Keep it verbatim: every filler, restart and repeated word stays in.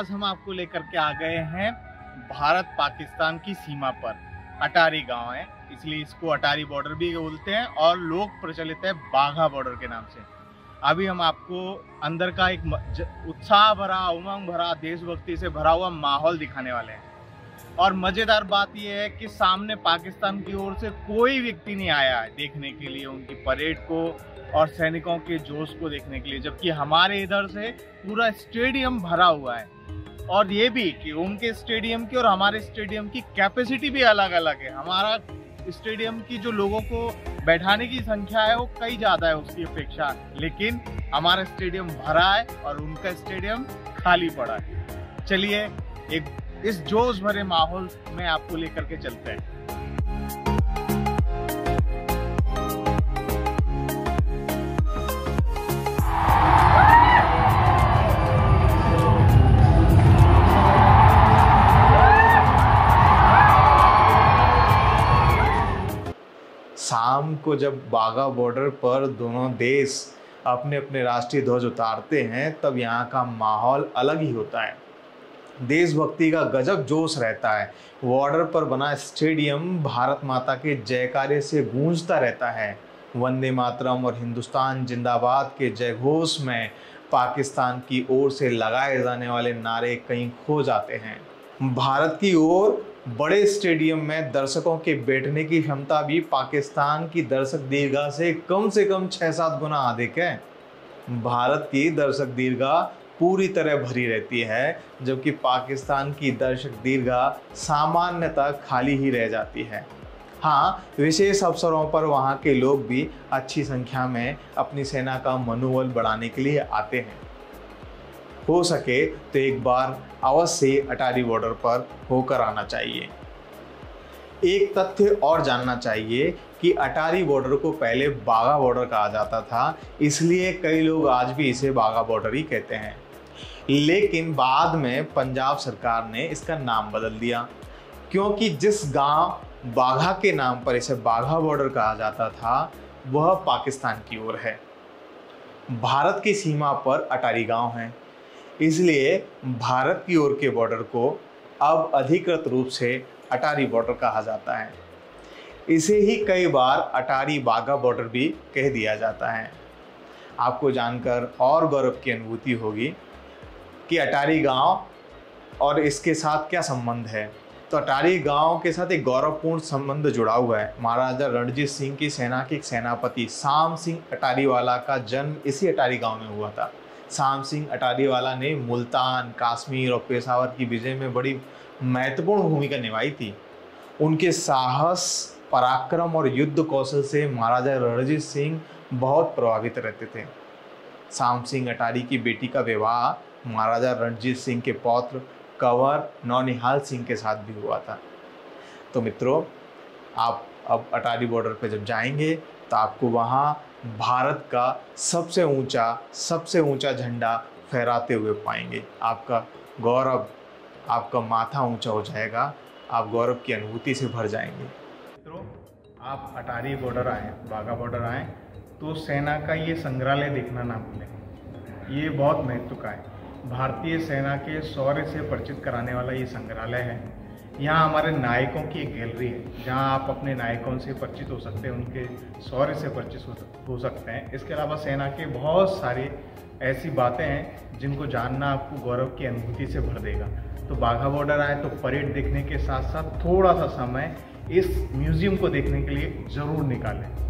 आज हम आपको लेकर के आ गए हैं भारत पाकिस्तान की सीमा पर। अटारी गांव है, इसलिए इसको अटारी बॉर्डर भी बोलते हैं और लोग प्रचलित है बाघा बॉर्डर के नाम से। अभी हम आपको अंदर का एक उत्साह भरा, उमंग भरा, देशभक्ति से भरा हुआ माहौल दिखाने वाले हैं। और मजेदार बात यह है कि सामने पाकिस्तान की ओर से कोई व्यक्ति नहीं आया है देखने के लिए उनकी परेड को और सैनिकों के जोश को देखने के लिए, जबकि हमारे इधर से पूरा स्टेडियम भरा हुआ है। और ये भी कि उनके स्टेडियम की और हमारे स्टेडियम की कैपेसिटी भी अलग अलग है। हमारा स्टेडियम की जो लोगों को बैठाने की संख्या है वो कई ज़्यादा है उसकी अपेक्षा, लेकिन हमारा स्टेडियम भरा है और उनका स्टेडियम खाली पड़ा है। चलिए एक इस जोश भरे माहौल में आपको लेकर के चलते हैं। शाम को जब बाघा बॉर्डर पर दोनों देश अपने अपने राष्ट्रीय ध्वज उतारते हैं तब यहाँ का माहौल अलग ही होता है। देशभक्ति का गजब जोश रहता है। बॉर्डर पर बना स्टेडियम भारत माता के जयकारे से गूंजता रहता है। वंदे मातरम और हिंदुस्तान जिंदाबाद के जयघोष में पाकिस्तान की ओर से लगाए जाने वाले नारे कहीं खो जाते हैं। भारत की ओर बड़े स्टेडियम में दर्शकों के बैठने की क्षमता भी पाकिस्तान की दर्शक दीर्घा से कम से कम छः सात गुना अधिक है। भारत की दर्शक दीर्घा पूरी तरह भरी रहती है, जबकि पाकिस्तान की दर्शक दीर्घा सामान्यतः खाली ही रह जाती है। हाँ, विशेष अवसरों पर वहाँ के लोग भी अच्छी संख्या में अपनी सेना का मनोबल बढ़ाने के लिए आते हैं। हो सके तो एक बार अवश्य अटारी बॉर्डर पर होकर आना चाहिए। एक तथ्य और जानना चाहिए कि अटारी बॉर्डर को पहले बाघा बॉर्डर कहा जाता था, इसलिए कई लोग आज भी इसे बाघा बॉर्डर ही कहते हैं। लेकिन बाद में पंजाब सरकार ने इसका नाम बदल दिया, क्योंकि जिस गांव बाघा के नाम पर इसे बाघा बॉर्डर कहा जाता था वह पाकिस्तान की ओर है। भारत की सीमा पर अटारी गांव है, इसलिए भारत की ओर के बॉर्डर को अब अधिकृत रूप से अटारी बॉर्डर कहा जाता है। इसे ही कई बार अटारी बाघा बॉर्डर भी कह दिया जाता है। आपको जानकर और गौरव की अनुभूति होगी कि अटारी गांव और इसके साथ क्या संबंध है। तो अटारी गांव के साथ एक गौरवपूर्ण संबंध जुड़ा हुआ है। महाराजा रणजीत सिंह की सेना के एक सेनापति साम सिंह अटारीवाला का जन्म इसी अटारी गांव में हुआ था। साम सिंह अटारीवाला ने मुल्तान, काश्मीर और पेशावर की विजय में बड़ी महत्वपूर्ण भूमिका निभाई थी। उनके साहस, पराक्रम और युद्ध कौशल से महाराजा रणजीत सिंह बहुत प्रभावित रहते थे। साम सिंह अटारी की बेटी का विवाह महाराजा रणजीत सिंह के पौत्र कंवर नौनिहाल सिंह के साथ भी हुआ था। तो मित्रों, आप अब अटारी बॉर्डर पर जब जाएंगे तो आपको वहाँ भारत का सबसे ऊंचा सबसे ऊंचा झंडा फहराते हुए पाएंगे। आपका गौरव, आपका माथा ऊंचा हो जाएगा, आप गौरव की अनुभूति से भर जाएंगे। मित्रों, आप अटारी बॉर्डर आएँ, बाघा बॉर्डर आएँ तो सेना का ये संग्रहालय देखना ना भूलें। ये बहुत महत्व का है। भारतीय सेना के शौर्य से परिचित कराने वाला ये संग्रहालय है। यहाँ हमारे नायकों की एक गैलरी है जहाँ आप अपने नायकों से परिचित हो सकते हैं, उनके शौर्य से परिचित हो सकते हैं। इसके अलावा सेना के बहुत सारी ऐसी बातें हैं जिनको जानना आपको गौरव की अनुभूति से भर देगा। तो बाघा बॉर्डर आए तो परेड देखने के साथ साथ थोड़ा सा समय इस म्यूज़ियम को देखने के लिए ज़रूर निकालें।